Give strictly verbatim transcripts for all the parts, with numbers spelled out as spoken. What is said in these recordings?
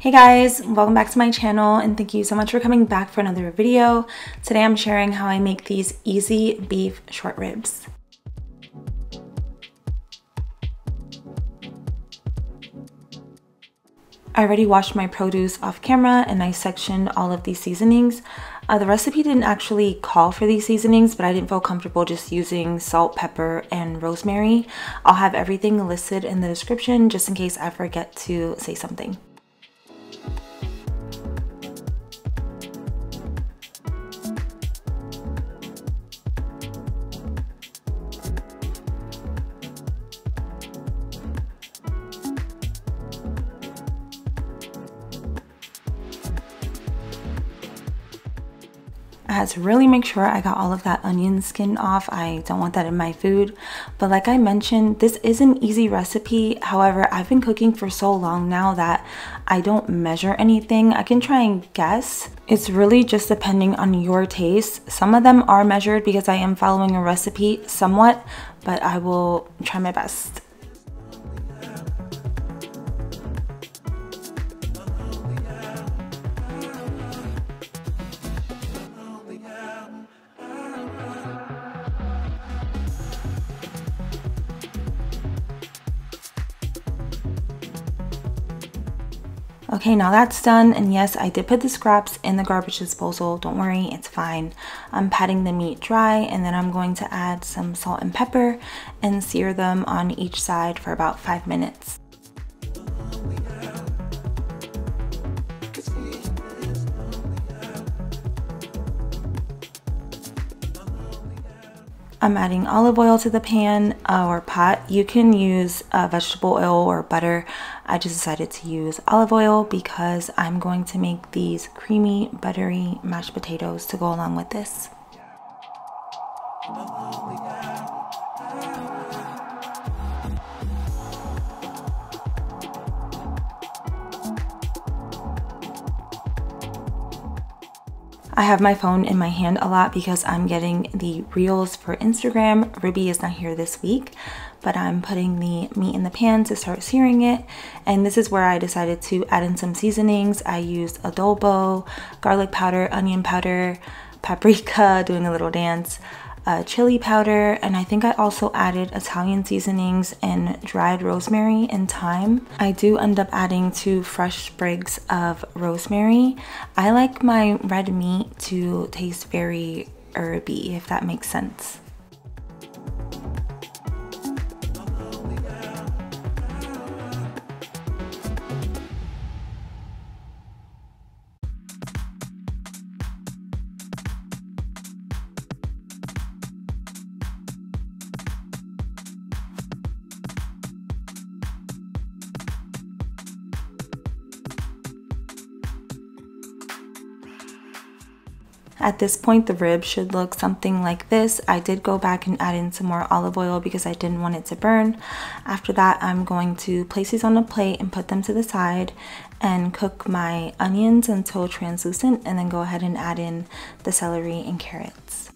Hey guys, welcome back to my channel and thank you so much for coming back for another video. Today I'm sharing how I make these easy beef short ribs. I already washed my produce off camera and I sectioned all of these seasonings. Uh, the recipe didn't actually call for these seasonings, but I didn't feel comfortable just using salt, pepper, and rosemary. I'll have everything listed in the description just in case I forget to say something. I had to really make sure I got all of that onion skin off. I don't want that in my food. But like I mentioned, this is an easy recipe. However, I've been cooking for so long now that I don't measure anything. I can try and guess. It's really just depending on your taste. Some of them are measured because I am following a recipe somewhat, but I will try my best. Okay, now that's done, and yes, I did put the scraps in the garbage disposal. Don't worry, it's fine. I'm patting the meat dry, and then I'm going to add some salt and pepper and sear them on each side for about five minutes. I'm adding olive oil to the pan uh, or pot. You can use uh, vegetable oil or butter. I just decided to use olive oil because I'm going to make these creamy, buttery mashed potatoes to go along with this. I have my phone in my hand a lot because I'm getting the reels for Instagram. Ribby is not here this week, but I'm putting the meat in the pan to start searing it. And this is where I decided to add in some seasonings. I used adobo, garlic powder, onion powder, paprika, doing a little dance, uh, chili powder, and I think I also added Italian seasonings and dried rosemary and thyme. I do end up adding two fresh sprigs of rosemary. I like my red meat to taste very herby, if that makes sense. At this point, the rib should look something like this. I did go back and add in some more olive oil because I didn't want it to burn. After that, I'm going to place these on a plate and put them to the side and cook my onions until translucent, and then go ahead and add in the celery and carrots.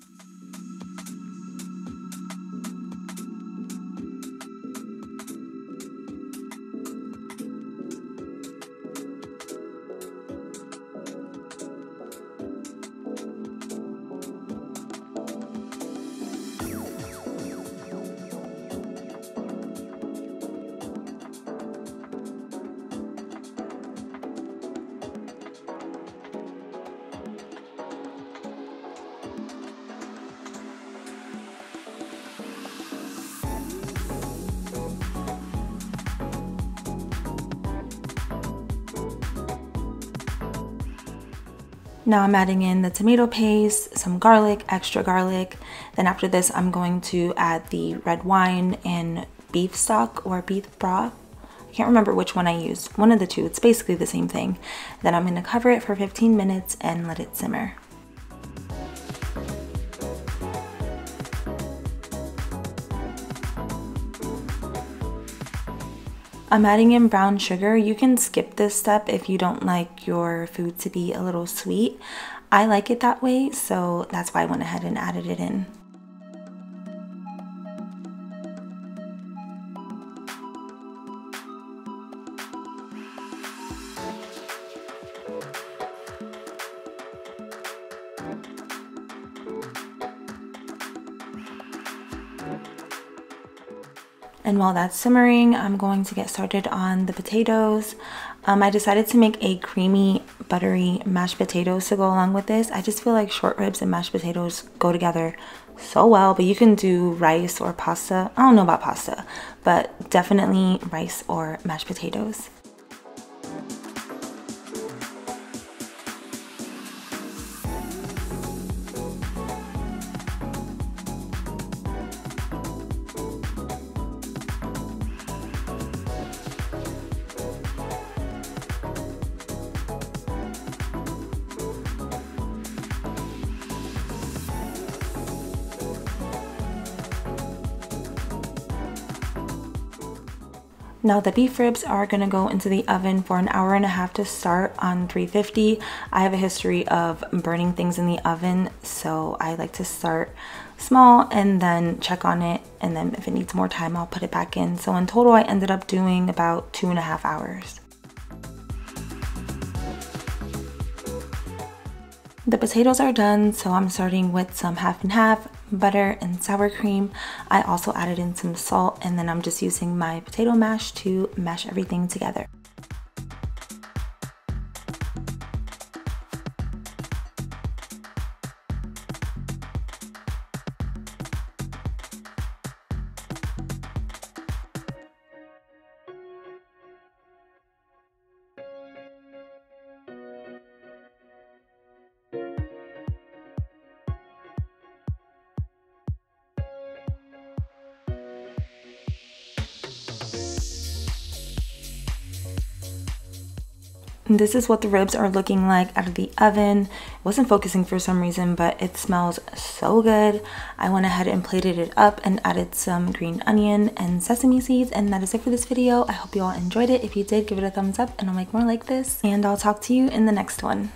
Now I'm adding in the tomato paste, some garlic, extra garlic. Then after this, I'm going to add the red wine and beef stock or beef broth. I can't remember which one I used. One of the two, it's basically the same thing. Then I'm gonna cover it for fifteen minutes and let it simmer. I'm adding in brown sugar. You can skip this step if you don't like your food to be a little sweet. I like it that way, so that's why I went ahead and added it in. And while that's simmering, I'm going to get started on the potatoes. Um, I decided to make a creamy, buttery mashed potatoes to go along with this. I just feel like short ribs and mashed potatoes go together so well, but you can do rice or pasta. I don't know about pasta, but definitely rice or mashed potatoes. Now the beef ribs are gonna go into the oven for an hour and a half to start on three fifty. I have a history of burning things in the oven, so I like to start small and then check on it, and then if it needs more time, I'll put it back in. So in total, I ended up doing about two and a half hours. The potatoes are done, so I'm starting with some half and half, butter and sour cream. I also added in some salt, and then I'm just using my potato mash to mash everything together. And this is what the ribs are looking like out of the oven. It wasn't focusing for some reason, but it smells so good. I went ahead and plated it up and added some green onion and sesame seeds, and that is it for this video. I hope you all enjoyed it. If you did, give it a thumbs up and I'll make more like this, and I'll talk to you in the next one.